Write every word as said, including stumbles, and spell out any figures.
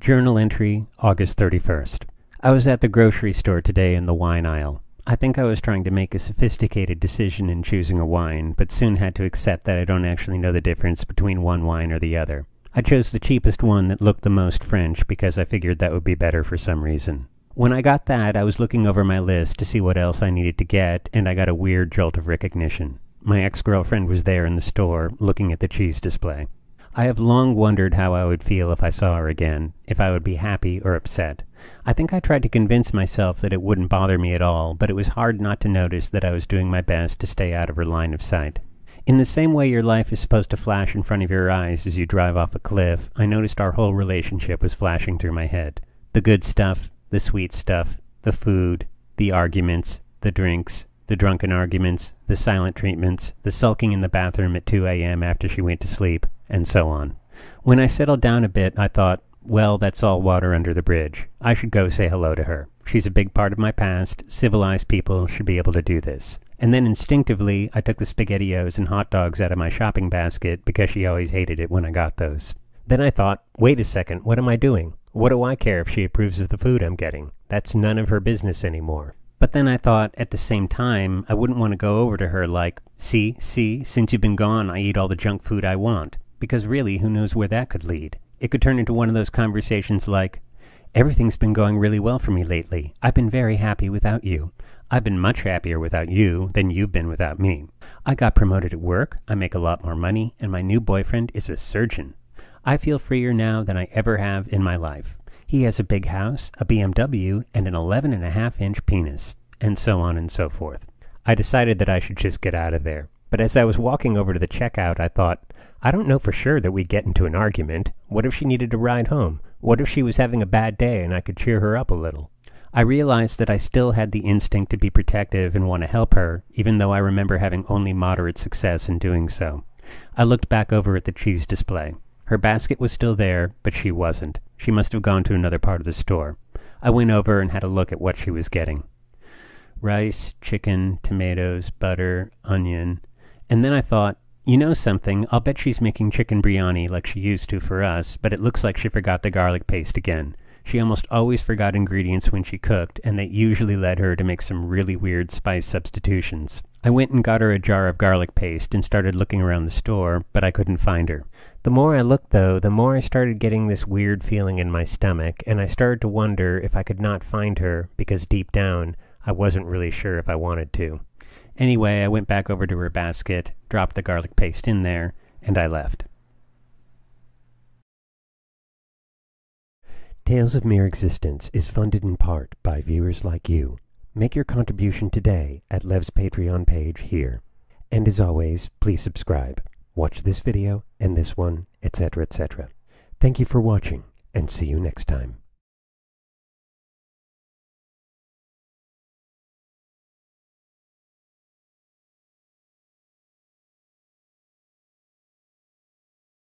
Journal entry, August thirty-first. I was at the grocery store today in the wine aisle. I think I was trying to make a sophisticated decision in choosing a wine, but soon had to accept that I don't actually know the difference between one wine or the other. I chose the cheapest one that looked the most French because I figured that would be better for some reason. When I got that, I was looking over my list to see what else I needed to get, and I got a weird jolt of recognition. My ex-girlfriend was there in the store, looking at the cheese display. I have long wondered how I would feel if I saw her again, if I would be happy or upset. I think I tried to convince myself that it wouldn't bother me at all, but it was hard not to notice that I was doing my best to stay out of her line of sight. In the same way your life is supposed to flash in front of your eyes as you drive off a cliff, I noticed our whole relationship was flashing through my head. The good stuff, the sweet stuff, the food, the arguments, the drinks, the drunken arguments, the silent treatments, the sulking in the bathroom at two a m after she went to sleep, and so on. When I settled down a bit, I thought, well, that's all water under the bridge. I should go say hello to her. She's a big part of my past. Civilized people should be able to do this. And then instinctively, I took the SpaghettiOs and hot dogs out of my shopping basket because she always hated it when I got those. Then I thought, wait a second, what am I doing? What do I care if she approves of the food I'm getting? That's none of her business anymore. But then I thought, at the same time, I wouldn't want to go over to her like, see, see, since you've been gone, I eat all the junk food I want. Because really, who knows where that could lead? It could turn into one of those conversations like, everything's been going really well for me lately. I've been very happy without you. I've been much happier without you than you've been without me. I got promoted at work, I make a lot more money, and my new boyfriend is a surgeon. I feel freer now than I ever have in my life. He has a big house, a B M W, and an eleven and a half inch penis, and so on and so forth. I decided that I should just get out of there. But as I was walking over to the checkout, I thought, I don't know for sure that we'd get into an argument. What if she needed a ride home? What if she was having a bad day and I could cheer her up a little? I realized that I still had the instinct to be protective and want to help her, even though I remember having only moderate success in doing so. I looked back over at the cheese display. Her basket was still there, but she wasn't. She must have gone to another part of the store. I went over and had a look at what she was getting. Rice, chicken, tomatoes, butter, onion. And then I thought, you know something, I'll bet she's making chicken biryani like she used to for us, but it looks like she forgot the garlic paste again. She almost always forgot ingredients when she cooked, and that usually led her to make some really weird spice substitutions. I went and got her a jar of garlic paste and started looking around the store, but I couldn't find her. The more I looked, though, the more I started getting this weird feeling in my stomach, and I started to wonder if I could not find her, because deep down, I wasn't really sure if I wanted to. Anyway, I went back over to her basket, dropped the garlic paste in there, and I left. Tales of Mere Existence is funded in part by viewers like you. Make your contribution today at Lev's Patreon page here. And as always, please subscribe. Watch this video and this one, et cetera, et cetera. Thank you for watching, and see you next time.